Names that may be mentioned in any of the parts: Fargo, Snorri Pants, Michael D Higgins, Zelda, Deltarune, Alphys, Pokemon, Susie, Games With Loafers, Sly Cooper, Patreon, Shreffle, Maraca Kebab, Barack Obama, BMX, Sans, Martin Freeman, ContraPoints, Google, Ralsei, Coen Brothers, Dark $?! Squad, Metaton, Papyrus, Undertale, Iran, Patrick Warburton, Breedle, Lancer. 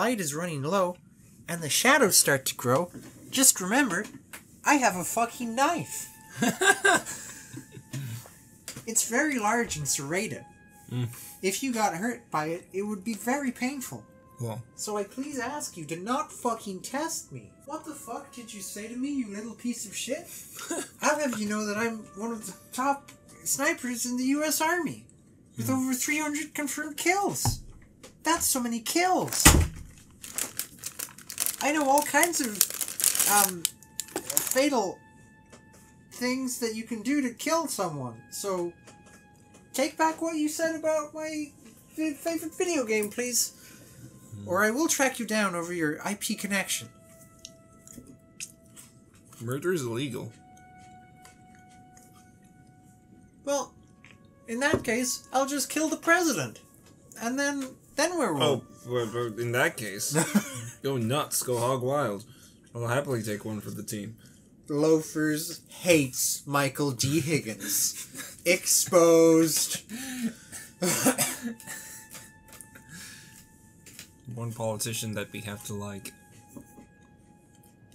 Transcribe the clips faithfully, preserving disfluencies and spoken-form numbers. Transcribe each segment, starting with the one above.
light is running low and the shadows start to grow, just remember, I have a fucking knife. It's very large and serrated. Mm. If you got hurt by it, it would be very painful. Well. So I please ask you to not fucking test me. What the fuck did you say to me, you little piece of shit? How have you know that I'm one of the top snipers in the U S Army? With mm. over three hundred confirmed kills. That's so many kills. I know all kinds of um, fatal things that you can do to kill someone. So take back what you said about my favorite video game, please. Or I will track you down over your I P connection. Murder is illegal. Well, in that case, I'll just kill the president. And then, then we're wrong. Oh, in that case, go nuts, go hog wild. I'll happily take one for the team. Loafers hates Michael D Higgins. Exposed. One politician that we have to like.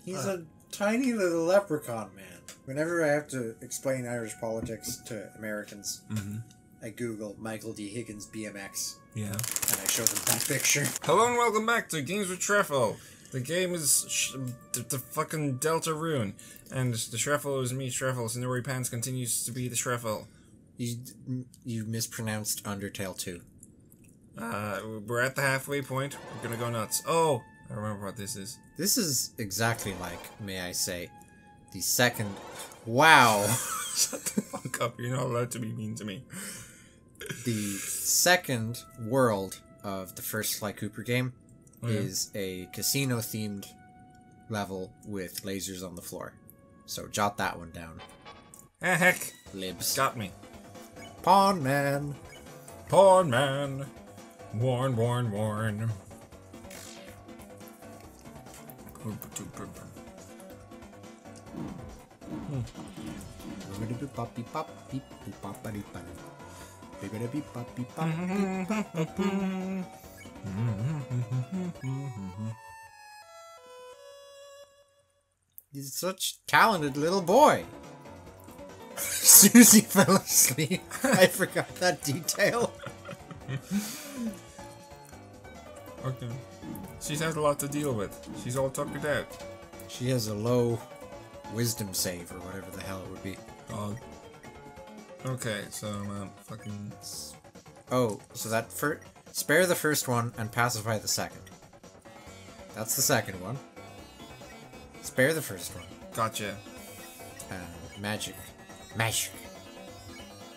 He's uh, a tiny little leprechaun man. Whenever I have to explain Irish politics to Americans, mm-hmm. I Google Michael D Higgins B M X. Yeah. And I show them that picture. Hello and welcome back to Games With Shreffle. The game is sh the, the fucking Deltarune. And the Shreffle is me, Shreffle. Snorri Pants continues to be the Shreffle. You, you mispronounced Undertale too. Uh, we're at the halfway point. We're gonna go nuts. Oh, I remember what this is. This is exactly like, may I say, the second... Wow! Shut the fuck up, you're not allowed to be mean to me. The second world of the first Sly Cooper game oh, yeah. is a casino-themed level with lasers on the floor. So jot that one down. Ah, heck! Libs. Got me. Pawn man! Pawn man! Warn, warn, warn. He's such a talented little boy. Susie fell asleep. I forgot that detail. Okay. She's had a lot to deal with. She's all tuckered out. She has a low wisdom save or whatever the hell it would be. Oh. Okay, so um, fucking... Oh, so that first... Spare the first one and pacify the second. That's the second one. Spare the first one. Gotcha. Uh, magic. Magic.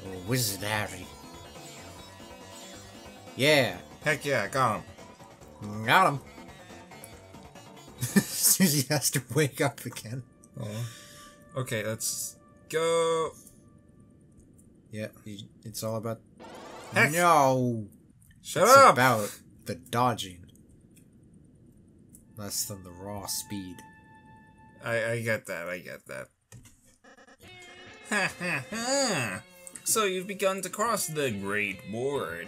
Oh, wizardry. Yeah. Heck yeah, got him. Got him. Susie has to wake up again. Oh. Okay, let's go. Yeah, it's all about... Heck. No! Shut it's up! It's about the dodging. Less than the raw speed. I, I get that, I get that. Ha ha ha! So you've begun to cross the Great Board.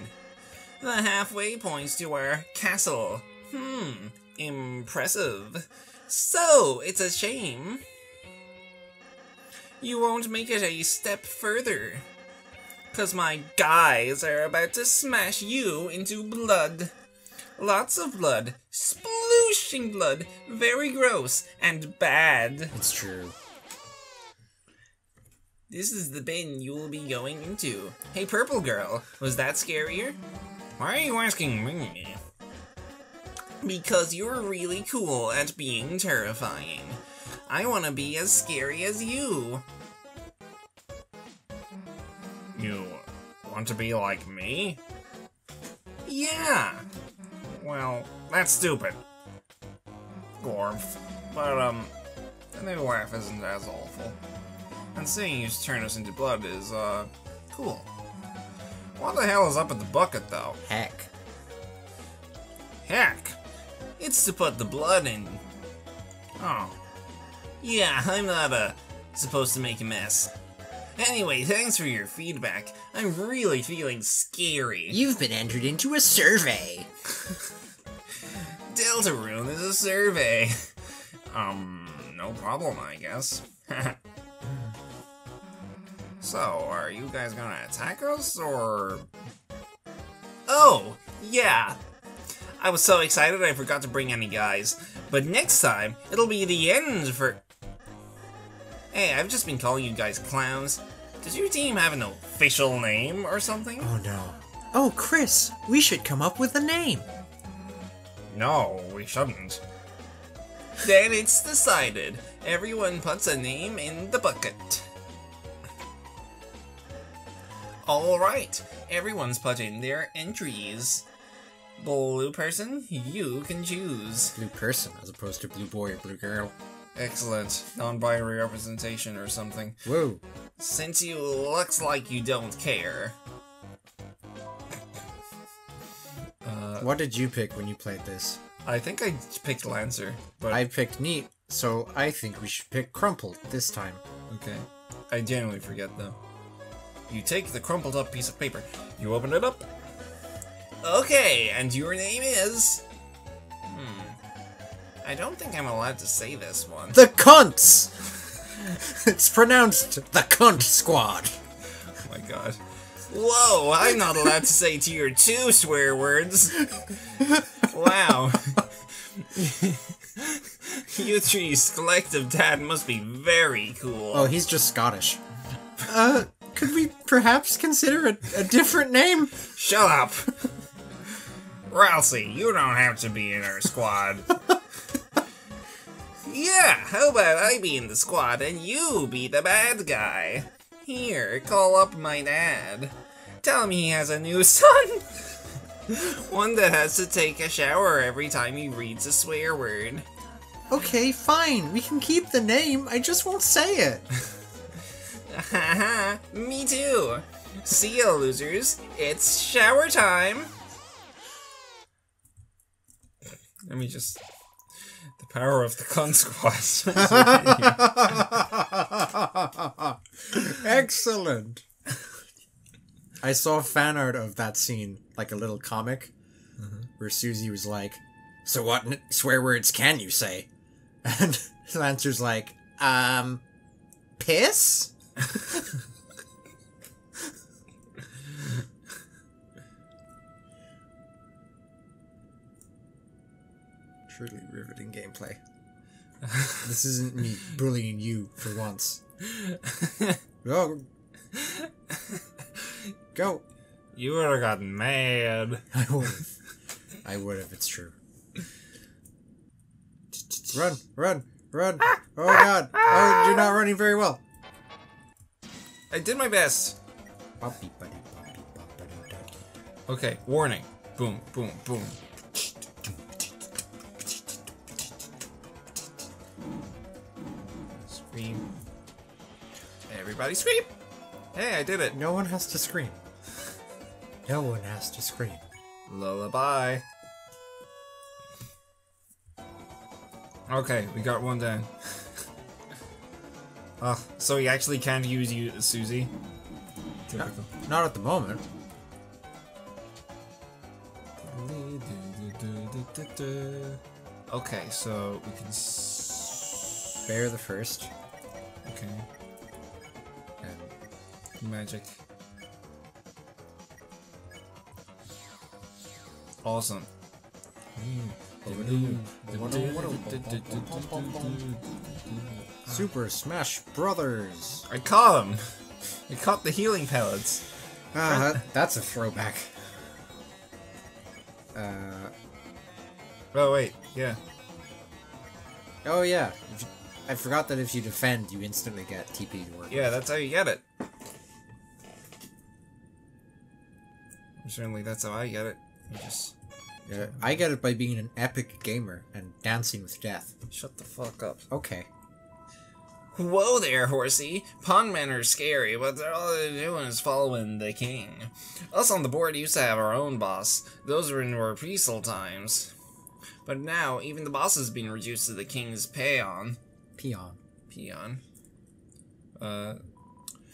The halfway points to our castle. Hmm, impressive. So, it's a shame you won't make it a step further, 'cause my guys are about to smash you into blood. Lots of blood, splooshing blood, very gross and bad. It's true. This is the bin you'll be going into. Hey, purple girl, was that scarier? Why are you asking me? Because you're really cool at being terrifying. I want to be as scary as you. You want to be like me? Yeah. Well, that's stupid. Gorf. But, um, the new laugh isn't as awful. And seeing you turn us into blood is, uh, cool. What the hell is up at the bucket, though? Heck. Heck? It's to put the blood in. Oh. Yeah, I'm not, uh, supposed to make a mess. Anyway, thanks for your feedback. I'm really feeling scary. You've been entered into a survey. Deltarune is a survey. um, no problem, I guess. So, are you guys gonna attack us, or...? Oh, yeah! I was so excited I forgot to bring any guys. But next time, it'll be the end for... Hey, I've just been calling you guys clowns. Does your team have an official name or something? Oh, no. Oh, Chris, we should come up with a name. No, we shouldn't. Then it's decided. Everyone puts a name in the bucket. Alright, everyone's putting their entries. Blue person, you can choose. Blue person, as opposed to blue boy or blue girl. Excellent. Non-binary representation or something. Whoa. Since you looks like you don't care. Uh, what did you pick when you played this? I think I picked Lancer, but... I picked Neat, so I think we should pick Crumpled this time. Okay. I genuinely forget, though. You take the crumpled up piece of paper, you open it up. Okay, and your name is... Hmm. I don't think I'm allowed to say this one. The Cunts! It's pronounced the Cunt Squad. Oh my god. Whoa, I'm not allowed to say tier two swear words. Wow. You three's collective dad must be very cool. Oh, he's just Scottish. Uh... Could we perhaps consider a, a different name? Shut up! Ralsei, you don't have to be in our squad. Yeah, how about I be in the squad and you be the bad guy? Here, call up my dad. Tell him he has a new son! One that has to take a shower every time he reads a swear word. Okay, fine, we can keep the name, I just won't say it. Haha, me too! See ya, losers! It's shower time! Let me just... The power of the Cunt Squad. Excellent! I saw fan art of that scene, like a little comic, mm-hmm. where Susie was like, "So what n swear words can you say?" And Lancer's like, um... piss? Truly riveting gameplay. This isn't me bullying you for once. Go. Go. You would have gotten mad. I would have. I would have, it's true. Run, run, run. Oh god. Oh, you're not running very well. I did my best. Okay, warning. Boom, boom, boom. Scream. Everybody scream! Hey, I did it. No one has to scream. No one has to scream. Lullaby. Okay, we got one down. Uh, so he actually can't use you, Susie? Not, not at the moment. Okay, so we can... S Bear the first. Okay. And magic. Awesome. Mm. Super Smash Brothers! I caught him! I caught the healing pellets! Ah, that, that's a throwback. Uh... Oh wait, yeah. Oh yeah, if you, I forgot that if you defend, you instantly get T P to work. Yeah, that's how you get it. Certainly that's how I get it. You just... Yeah, I get it by being an epic gamer and dancing with death. Shut the fuck up. Okay. Whoa there, horsey! Pond men are scary, but they're all they're doing is following the king. Us on the board used to have our own boss. Those were in our peaceful times. But now, even the boss has been reduced to the king's peon. Peon. Peon. Uh...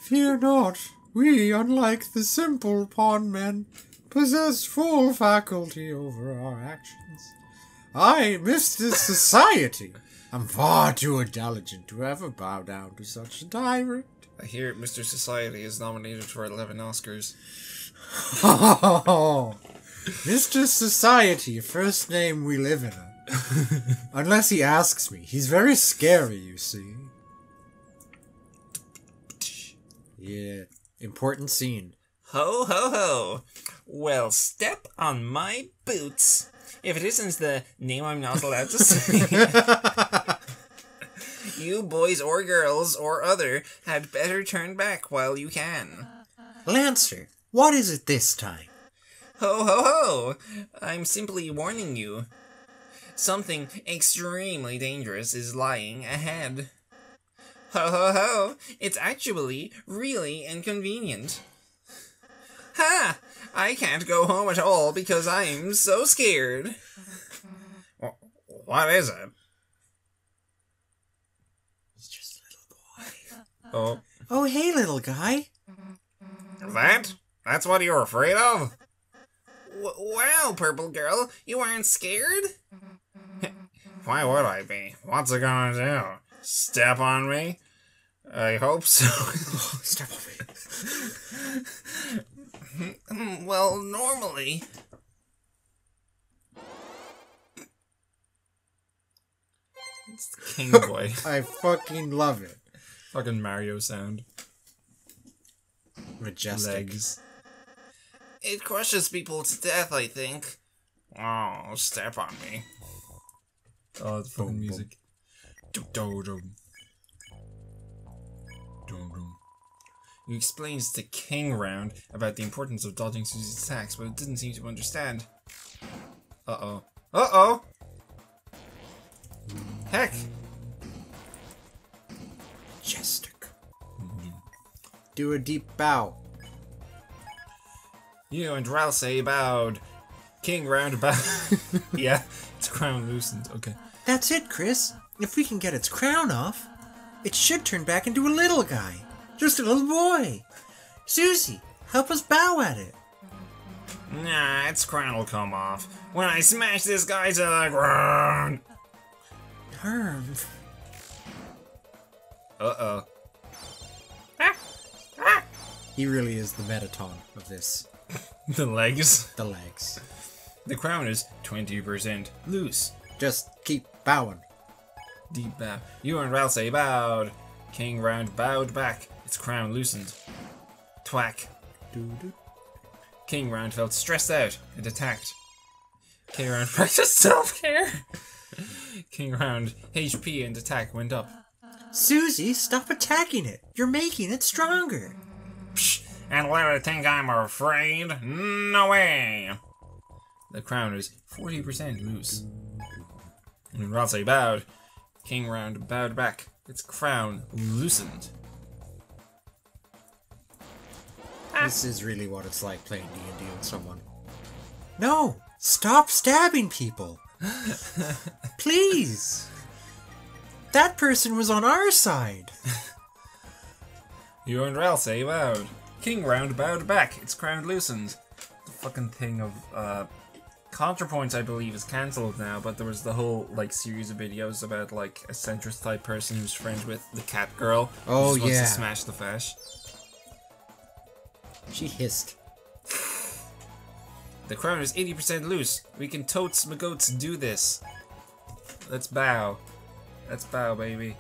Fear not. We, unlike the simple pond men, possess full faculty over our actions. I miss this society. I'm far too intelligent to ever bow down to such a tyrant. I hear Mister Society is nominated for eleven Oscars. Oh, Mister Society, first name we live in. Unless he asks me. He's very scary, you see. Yeah, important scene. Ho, ho, ho. Well, step on my boots. If it isn't the name I'm not allowed to say. You boys or girls or other had better turn back while you can. Lancer, what is it this time? Ho, ho, ho. I'm simply warning you. Something extremely dangerous is lying ahead. Ho ho ho! It's actually really inconvenient. Ha! I can't go home at all because I'm so scared. What is it? It's just a little boy. Oh. Oh, hey, little guy. That? That's what you're afraid of? W wow, purple girl, you aren't scared? Why would I be? What's it gonna do? Step on me? I hope so. Oh, step on me. Well, normally... It's the King Boy. I fucking love it. Fucking Mario sound. Majestic. Legs. It crushes people to death, I think. Oh, step on me. Oh, the fucking music. Dum-dum. Dum-dum. You explained to King Round about the importance of dodging Susie's attacks, but it didn't seem to understand. Uh-oh. Uh-oh! Heck! Majestic. Mm-hmm. Do a deep bow. You and Ralsei bowed. King Round bowed. Yeah, it's crown loosened. Okay. That's it, Chris. If we can get its crown off, it should turn back into a little guy. Just a little boy. Susie, help us bow at it. Nah, its crown will come off when I smash this guy to the ground. Herm. Uh-oh. He really is the Metaton of this. The legs? The legs. The crown is twenty percent loose. Just keep bowing. Deep bow. You and Ralsei bowed. King Round bowed back. Its crown loosened. Twack. Doo-doo. King Round felt stressed out and attacked. King Round practiced self-care. King Round H P and attack went up. Susie, stop attacking it. You're making it stronger. Psh, and let it think I'm afraid. No way. The crown is forty percent loose. And Ralsei bowed. King Round bowed back, its crown loosened. Ah. This is really what it's like playing D and D with someone. No! Stop stabbing people! Please! That person was on our side! You and Ralsei bowed. King Round bowed back, its crown loosened. The fucking thing of, uh... ContraPoints, I believe, is cancelled now, but there was the whole, like, series of videos about, like, a centrist-type person who's friends with the cat girl. Oh, who just yeah. wants to smash the fish. She hissed. The crown is eighty percent loose. We can totes magotes do this. Let's bow. Let's bow, baby.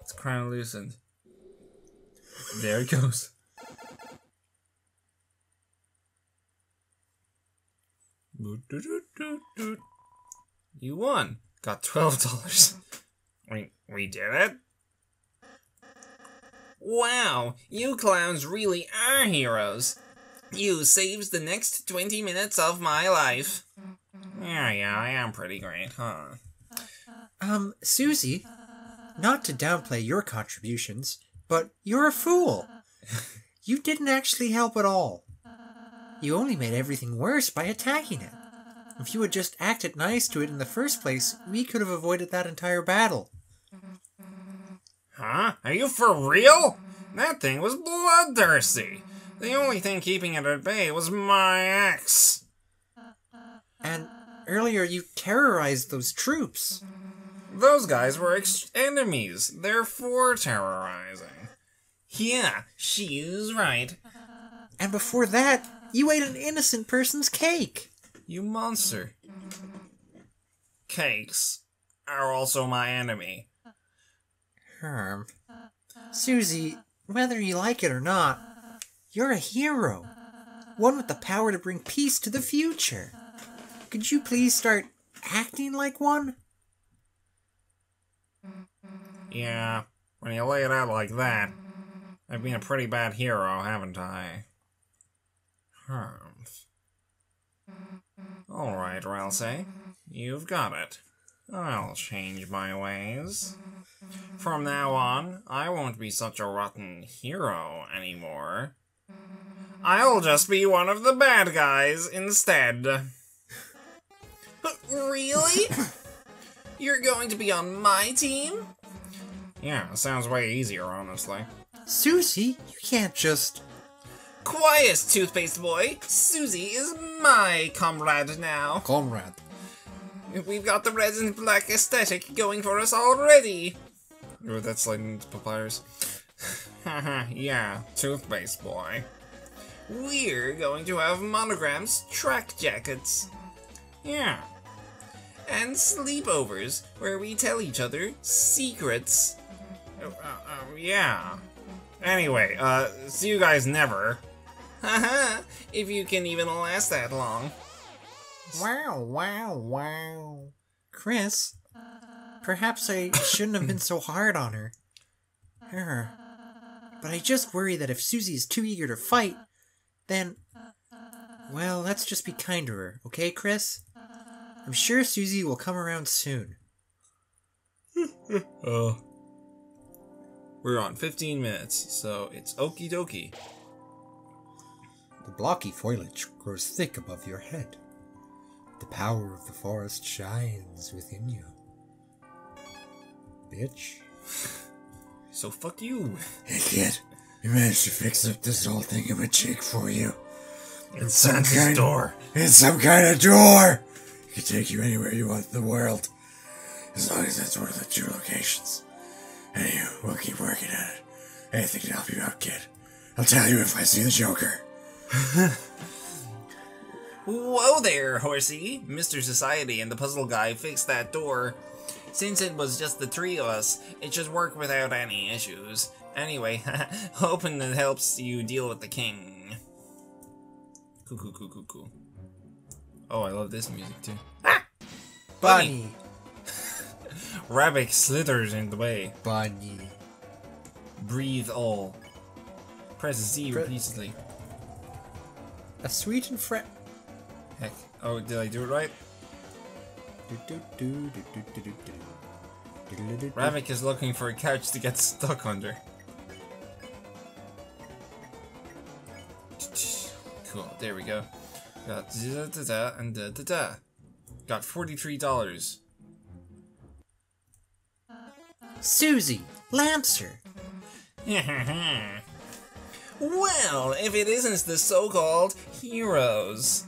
It's crown loosened. There it goes. You won. Got twelve dollars. We, we did it? Wow, you clowns really are heroes. You saved the next twenty minutes of my life. Yeah, yeah, I am pretty great, huh? Um, Susie, not to downplay your contributions, but you're a fool. You didn't actually help at all. You only made everything worse by attacking it. If you had just acted nice to it in the first place, we could have avoided that entire battle. Huh? Are you for real? That thing was bloodthirsty. The only thing keeping it at bay was my axe. And Earlier, you terrorized those troops. Those guys were ex enemies, therefore terrorizing. Yeah, she's right. And before that, you ate an innocent person's cake. You monster. Cakes are also my enemy. Herm. Susie, whether you like it or not, you're a hero. One with the power to bring peace to the future. Could you please start acting like one? Yeah, when you lay it out like that, I've been a pretty bad hero, haven't I? Herms. Alright, Ralsei. You've got it. I'll change my ways. From now on, I won't be such a rotten hero anymore. I'll just be one of the bad guys instead. Really? You're going to be on my team? Yeah, it sounds way easier, honestly. Susie, you can't just... Quiet, toothpaste boy! Susie is my comrade now. Comrade. We've got the red and black aesthetic going for us already! Oh, that's like Papyrus. Haha, yeah, toothpaste boy. We're going to have monograms, track jackets. Yeah. And sleepovers, where we tell each other secrets. Uh, uh, yeah. Anyway, uh, see you guys never. Haha, if you can even last that long. Wow, wow, wow. Chris, perhaps I shouldn't have been so hard on her. Her. But I just worry that if Susie is too eager to fight, then... Well, let's just be kind to her, okay, Chris? I'm sure Susie will come around soon. Oh. We're on fifteen minutes, so it's okie dokie. The blocky foliage grows thick above your head. The power of the forest shines within you. Bitch. So fuck you. Hey kid, we managed to fix up this whole thing in a jig for you. It's some kind door. It's some kind of door! It can take you anywhere you want in the world. As long as that's one of the two locations. Anyway, we'll keep working at it. Anything to help you out, kid. I'll tell you if I see the Joker. Whoa there, horsey! Mister Society and the puzzle guy fixed that door. Since it was just the three of us, it should work without any issues. Anyway, hoping it helps you deal with the king. Cool, cool, cool, cool, cool. Oh, I love this music too. Ah! Bunny! Rabbit slithers in the way. Bunny. Breathe all. Press Z Pre repeatedly. A sweet and fresh. Heck. Oh, did I do it right? Ravik is looking for a couch to get stuck under. Cool, there we go. Got da da da and da da da. Got forty-three dollars. Susie, Lancer! Well, if it isn't the so-called heroes.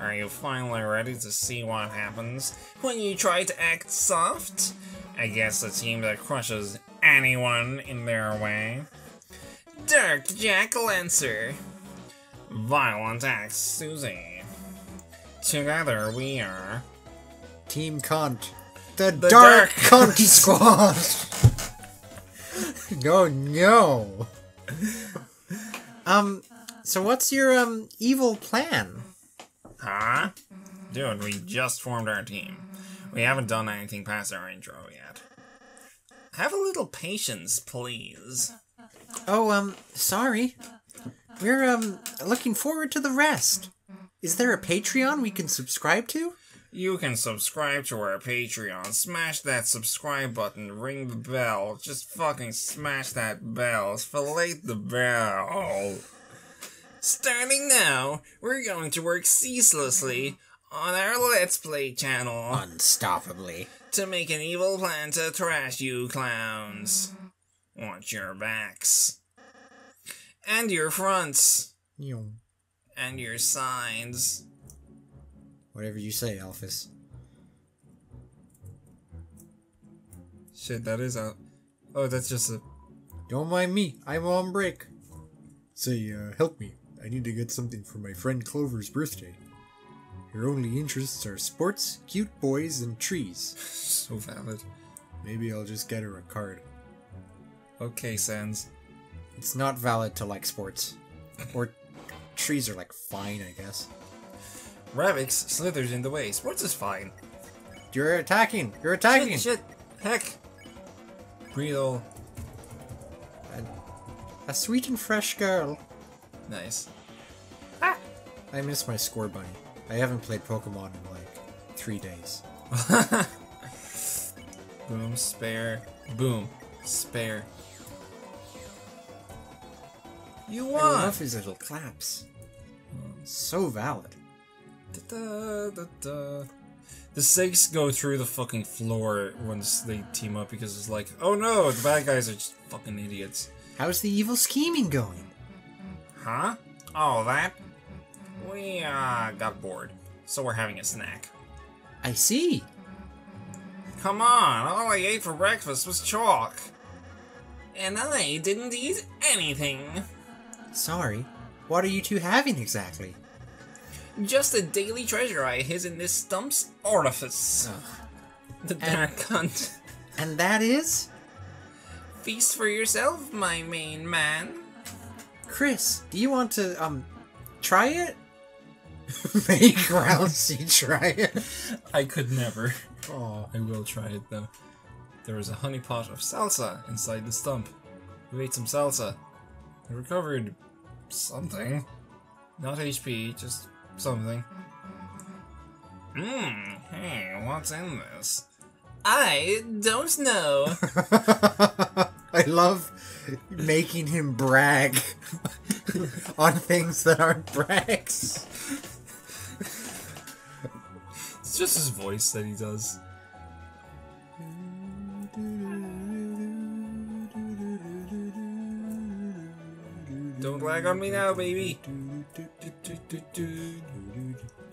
Are you finally ready to see what happens when you try to act soft? I guess a team that crushes anyone in their way. Dark Jack Lancer. Violent Axe Susie. Together we are... Team Cunt. The, the Dark, Dark Cunt Squad! No, no! Um, so what's your, um, evil plan? Huh? Dude, we just formed our team. We haven't done anything past our intro yet. Have a little patience, please. Oh, um, sorry. We're, um, looking forward to the rest. Is there a Patreon we can subscribe to? You can subscribe to our Patreon. Smash that subscribe button. Ring the bell. Just fucking smash that bell. Fillet the bell. Starting now, we're going to work ceaselessly on our Let's Play channel. Unstoppably. To make an evil plan to trash you clowns. Watch your backs. And your fronts. Yeah. And your sides. Whatever you say, Alphys. Shit, that is out. Oh, that's just a... Don't mind me. I'm on break. Say, uh, help me. I need to get something for my friend Clover's birthday. Her only interests are sports, cute boys, and trees. So valid. Maybe I'll just get her a card. Okay, Sans. It's not valid to like sports. Or trees are like fine, I guess. Ravix slithers in the way. Sports is fine. You're attacking! You're attacking! Shit, shit. Heck! Breedle. A, a sweet and fresh girl. Nice. Ah. I miss my score bunny. I haven't played Pokemon in like three days. Boom, spare. Boom, spare. You won! I love his little claps. So valid. Da, da, da, da. The Sigs go through the fucking floor once they team up because it's like, oh no, the bad guys are just fucking idiots. How's the evil scheming going? Huh? Oh, that? We, uh, got bored. So we're having a snack. I see. Come on, all I ate for breakfast was chalk. And I didn't eat anything. Sorry. What are you two having exactly? Just a daily treasure I hid in this stump's orifice. Ugh. The dark cunt. And that is? Feast for yourself, my main man. Chris, do you want to, um, try it? Make Ralsei try it. I could never. Oh, I will try it though. There was a honeypot of salsa inside the stump. We ate some salsa. I recovered something. Not H P, just something. Mmm, hey, what's in this? I don't know. I love making him brag on things that aren't brags. It's just his voice that he does. Don't lag on me now, baby.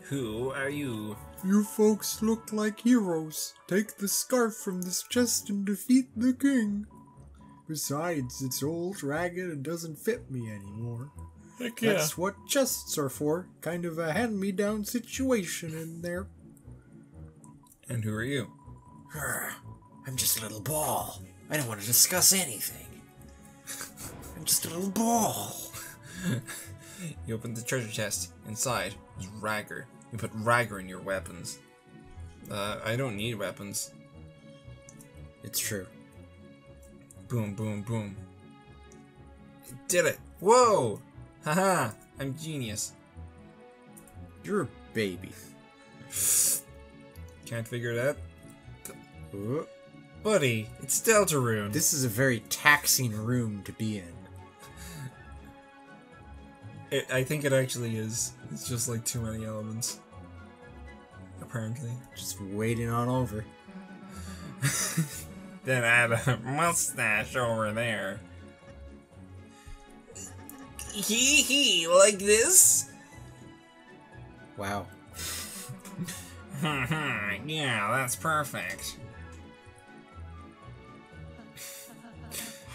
Who are you? You folks look like heroes. Take the scarf from this chest and defeat the king. Besides, it's old, ragged, and doesn't fit me anymore. Heck yeah. That's what chests are for. Kind of a hand-me-down situation in there. And who are you? I'm just a little ball. I don't want to discuss anything. I'm just a little ball. You opened the treasure chest. Inside was Ragger. You put Ragger in your weapons. Uh, I don't need weapons. It's true. Boom, boom, boom. I did it! Whoa! Haha! I'm genius. You're a baby. Can't figure it out? Ooh. Buddy, it's Deltarune. This is a very taxing room to be in. It, I think it actually is. It's just like too many elements. Apparently. Just waiting on over. Then add a mustache over there. Hee hee, like this? Wow. Yeah, that's perfect.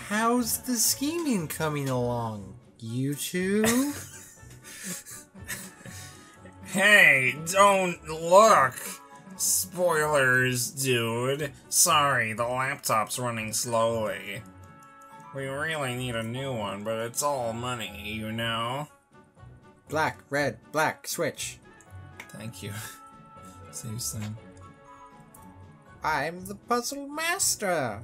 How's the scheming coming along? You two? Hey, don't look! Spoilers, dude. Sorry, the laptop's running slowly. We really need a new one, but it's all money, you know? Black, red, black, switch. Thank you. Save some. I'm the puzzle master!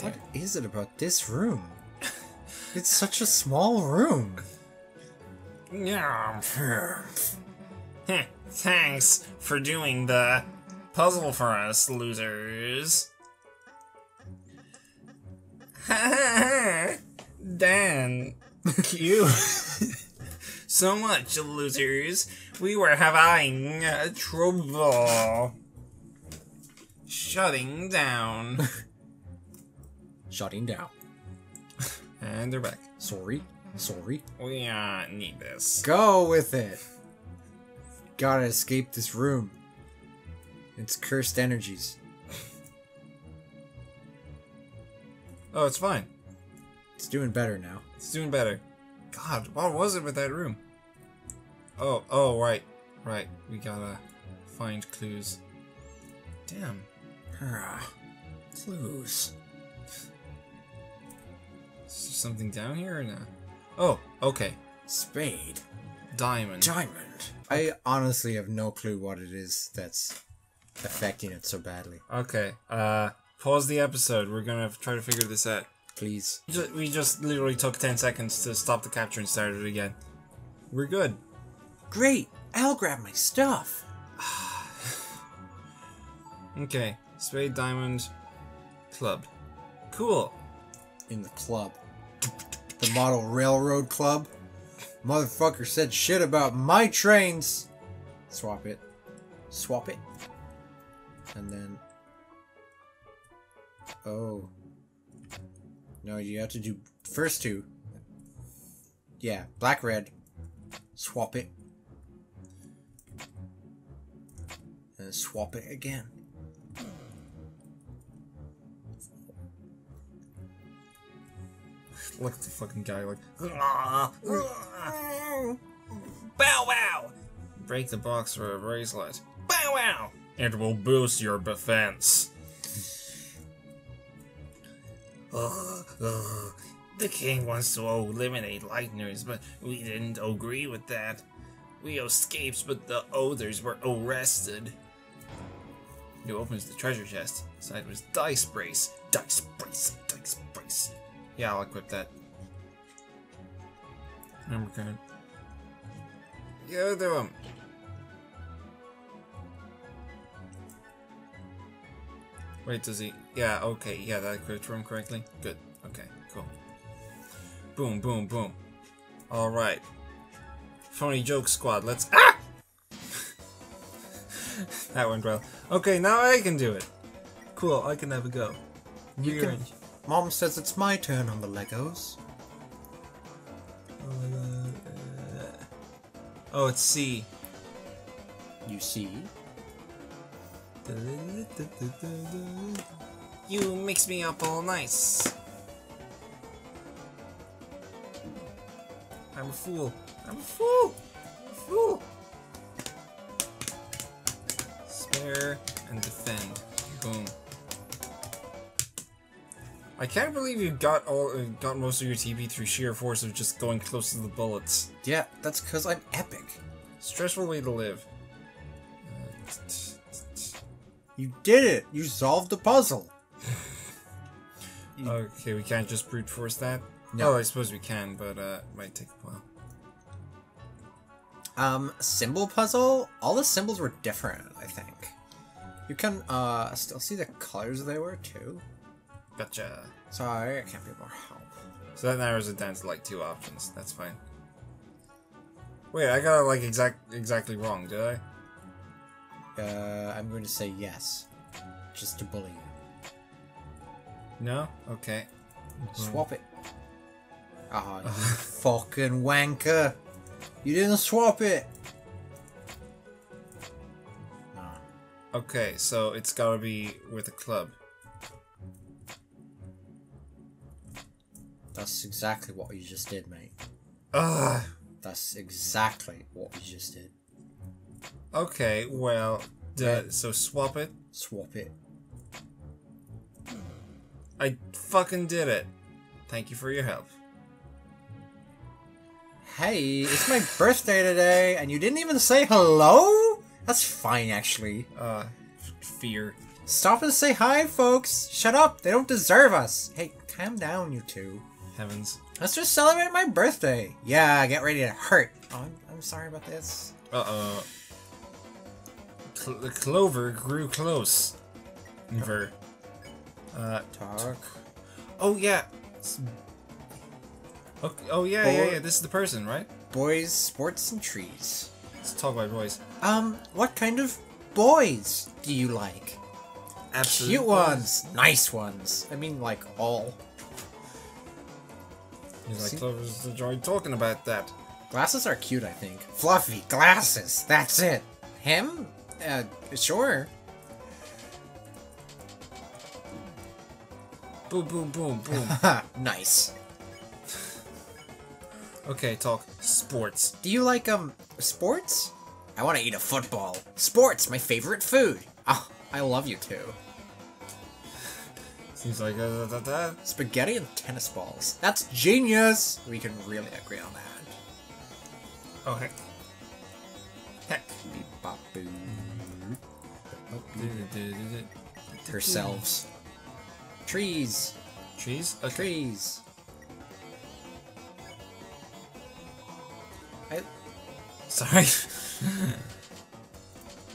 What is it about this room? It's such a small room. Yeah. Thanks for doing the puzzle for us, losers. Dan, you so much, losers. We were having trouble shutting down. Shutting down. And they're back. Sorry. Sorry. We uh, need this. Go with it! Gotta escape this room. It's cursed energies. Oh, it's fine. It's doing better now. It's doing better. God, what was it with that room? Oh, oh, right. Right, we gotta find clues. Damn. Clues. Is there something down here or no? Oh, okay. Spade. Diamond. Diamond. I honestly have no clue what it is that's affecting it so badly. Okay, uh, pause the episode. We're gonna try to figure this out. Please. We just literally took ten seconds to stop the capture and start it again. We're good. Great! I'll grab my stuff! Okay. Spade, diamond, club. Cool. In the club. The model railroad club. Motherfucker said shit about my trains! Swap it. Swap it. And then... Oh. No, you have to do first two. Yeah, black, red. Swap it. And swap it again. Look at the fucking guy like... Bow wow! Break the box for a bracelet. Bow wow! It will boost your defense. Uh, uh, the king wants to eliminate lightners, but we didn't agree with that. We escaped, but the others were arrested. He opens the treasure chest. Inside was dice brace. Dice brace. Dice brace. Yeah, I'll equip that. Number card. Yeah, do him. Wait, does he... Yeah, okay. Yeah, that equipped for him correctly. Good. Okay, cool. Boom, boom, boom. Alright. Phony joke squad, let's... Ah! That went well. Okay, now I can do it. Cool, I can have a go. You can... Mom says it's my turn on the Legos. Uh, uh... Oh, it's C. You see? Da, da, da, da, da. You mix me up all nice. I'm a fool. I'm a fool! I'm a fool! Spare and defend. Boom. I can't believe you got all uh, got most of your T P through sheer force of just going close to the bullets. Yeah, that's because I'm epic. Stressful way to live. Uh, you did it! You solved the puzzle! Okay, we can't just brute force that? No. Oh, I suppose we can, but uh, it might take a while. Um, symbol puzzle? All the symbols were different, I think. You can, uh, still see the colors they were, too. Gotcha. Sorry, I can't be more help. So that narrows it down to, like, two options. That's fine. Wait, I got it, like, exact exactly wrong, did I? Uh, I'm going to say yes. Just to bully you. No? Okay. Swap it. Ah, oh, you fucking wanker! You didn't swap it! No. Okay, so it's gotta be with a club. That's exactly what you just did, mate. Ugh! That's exactly what you just did. Okay, well, duh, so swap it? Swap it. I fucking did it. Thank you for your help. Hey, it's my birthday today, and you didn't even say hello? That's fine, actually. Uh, fear. Stop and say hi, folks! Shut up, they don't deserve us! Hey, calm down, you two. Heavens. Let's just celebrate my birthday! Yeah, get ready to hurt! Oh, I'm, I'm sorry about this. Uh-oh. Cl the clover grew close. Ver. Uh, talk. Oh, yeah! It's Okay. Oh yeah, Bo yeah, yeah, this is the person, right? Boys, sports, and trees. Let's talk about boys. Um, what kind of boys do you like? Absolute Cute boys. ones, nice ones. I mean, like, all. He's like, I was enjoying talking about that. Glasses are cute, I think. Fluffy glasses, that's it. Him? Uh, sure. Boom, boom, boom, boom. Nice. Okay, talk sports. Do you like, um, sports? I want to eat a football. Sports, my favorite food. Oh, I love you too. Seems like uh, that, that. Spaghetti and tennis balls. That's genius! We can really agree on that. Oh, heck. Heck. Herselves. Trees. Trees? Okay. Trees. I... Sorry.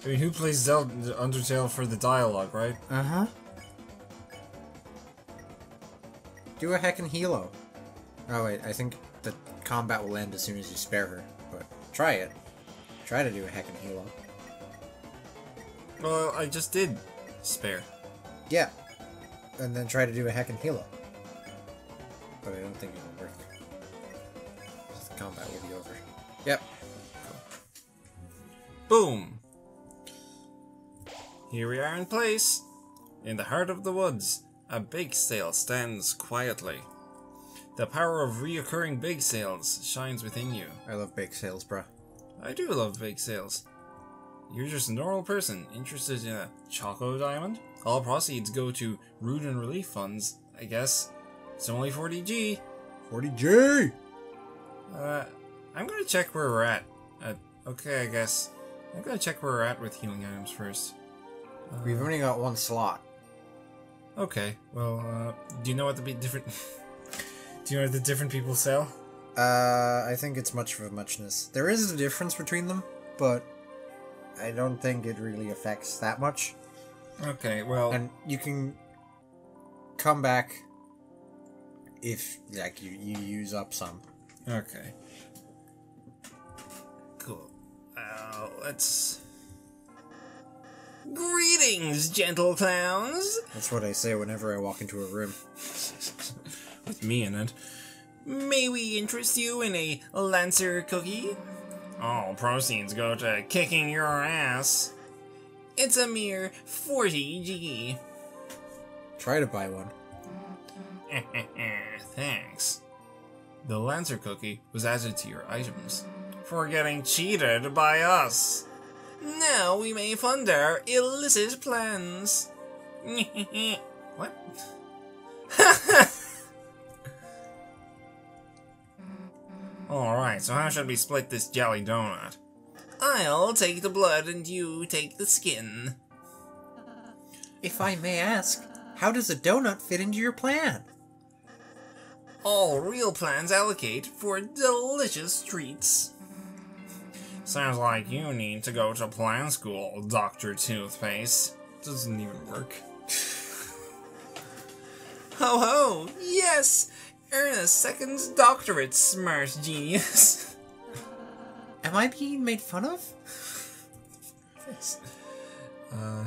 I mean, who plays Zelda Undertale for the dialogue, right? Uh-huh. Do a heckin' Hilo. Oh wait, I think the combat will end as soon as you spare her, but try it. Try to do a heckin' Hilo. Well, I just did spare. Yeah. And then try to do a heckin' Hilo. But I don't think it'll work. The combat will be over. Yep. Boom! Here we are in place! In the heart of the woods. A bake sale stands quietly. The power of reoccurring bake sales shines within you. I love bake sales, bruh. I do love bake sales. You're just a normal person interested in a choco diamond. All proceeds go to root and relief funds, I guess. It's only forty G. forty G! Uh, I'm gonna check where we're at. Uh, okay, I guess. I'm gonna check where we're at with healing items first. Uh, We've only got one slot. Okay, well, uh, do you know what the different... do you know what the different people sell? Uh, I think it's much of a muchness. There is a difference between them, but I don't think it really affects that much. Okay, well... And you can come back if, like, you, you use up some. Okay. Cool. Uh, let's... Greetings, gentle clowns! That's what I say whenever I walk into a room. With me in it. May we interest you in a Lancer cookie? All proceeds go to kicking your ass. It's a mere forty G. Try to buy one. Thanks. The Lancer cookie was added to your items. For getting cheated by us. Now we may fund our illicit plans. What? Alright, so how should we split this jelly donut? I'll take the blood and you take the skin. If I may ask, how does a donut fit into your plan? All real plans allocate for delicious treats. Sounds like you need to go to plan school, Doctor Toothpaste. Doesn't even work. Ho ho! Yes! Earn a second doctorate, smart genius. Am I being made fun of? uh,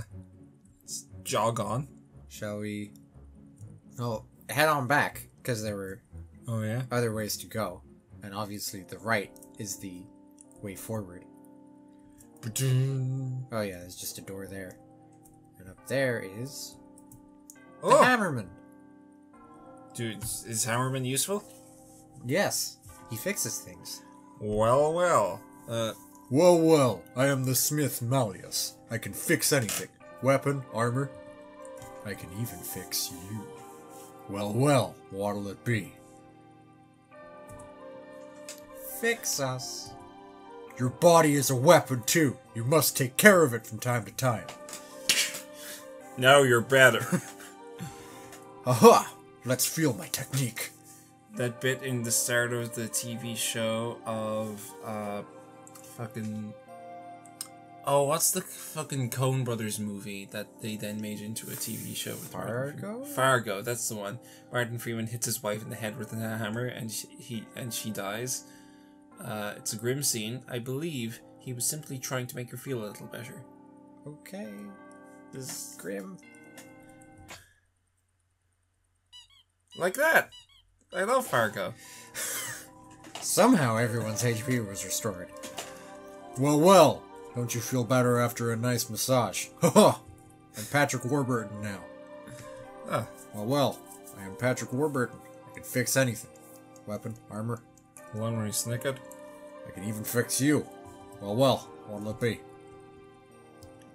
let's jog on. Shall we? Oh, head on back, because there were oh, yeah? other ways to go. And obviously the right is the way forward. Oh yeah, there's just a door there. And up there is... Oh! The Hammerman! Dude, is Hammerman useful? Yes. He fixes things. Well, well. Uh... Well, well. I am the Smith Malleus. I can fix anything. Weapon, armor. I can even fix you. Well, well. What'll it be? Fix us. Your body is a weapon, too. You must take care of it from time to time. Now you're better. Aha! Let's feel my technique. That bit in the start of the T V show of, uh, fucking... Oh, what's the fucking Coen Brothers movie that they then made into a T V show? Fargo? Fargo, that's the one. Martin Freeman hits his wife in the head with a hammer and she, he, and she dies. Uh, it's a grim scene. I believe he was simply trying to make her feel a little better. Okay. This is grim. Like that! I love Fargo. Somehow everyone's H P was restored. Well, well, don't you feel better after a nice massage? Ha! I'm Patrick Warburton now. Huh. Well, well, I am Patrick Warburton. I can fix anything. Weapon, armor. One where you snickered. I can even fix you. Well, well, what'll it be?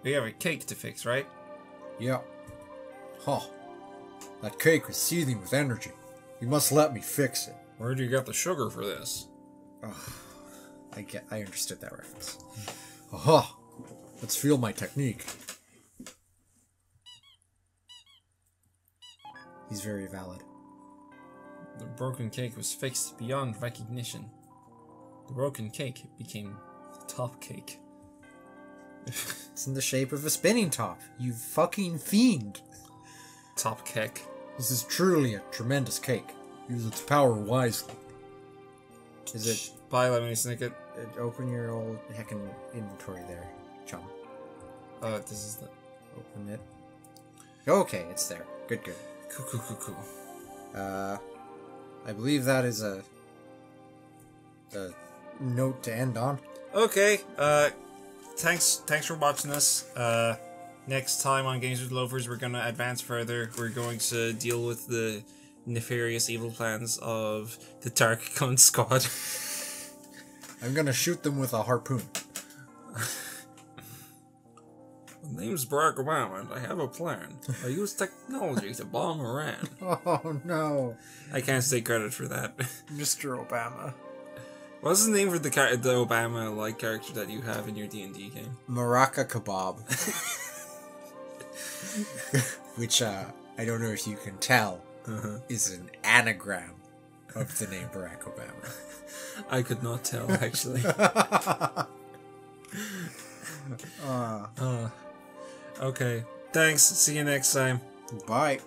We have a cake to fix, right? Yeah. Huh. That cake is seething with energy. You must let me fix it. Where'd you get the sugar for this? Oh, I get. I understood that reference. Aha! Let's feel my technique. He's very valid. The broken cake was fixed beyond recognition. The broken cake became the top cake. It's in the shape of a spinning top. You fucking fiend. Top cake. This is truly a tremendous cake. Use its power wisely. Is it... Shh, bye, let me snick it. Open your old heckin' inventory there, chum. Uh, this is the... Open it. Okay, it's there. Good, good. Cool, cool, cool, cool. Uh, I believe that is a... a note to end on. Okay, uh, thanks, thanks for watching this. Uh, next time on Games With Loafers, we're gonna advance further. We're going to deal with the... nefarious evil plans of the Dark Cunt Squad. I'm gonna shoot them with a harpoon. My name's Barack Obama and I have a plan. I use technology to bomb Iran. Oh no. I can't take credit for that. Mister Obama. What's the name for the, car the Obama-like character that you have in your D and D game? Maraca Kebab. Which, uh, I don't know if you can tell, Uh-huh. is an anagram of the name Barack Obama. I could not tell, actually. uh. Uh. Okay. Thanks. See you next time. Bye.